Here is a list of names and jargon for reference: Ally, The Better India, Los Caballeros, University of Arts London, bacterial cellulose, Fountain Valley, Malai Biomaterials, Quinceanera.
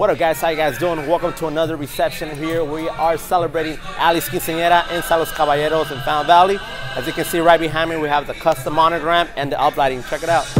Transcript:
What up, guys? How you guys doing? Welcome to another reception here. We are celebrating Ally's quinceañera in Los Caballeros in Fountain Valley. As you can see right behind me, we have the custom monogram and the uplighting. Check it out.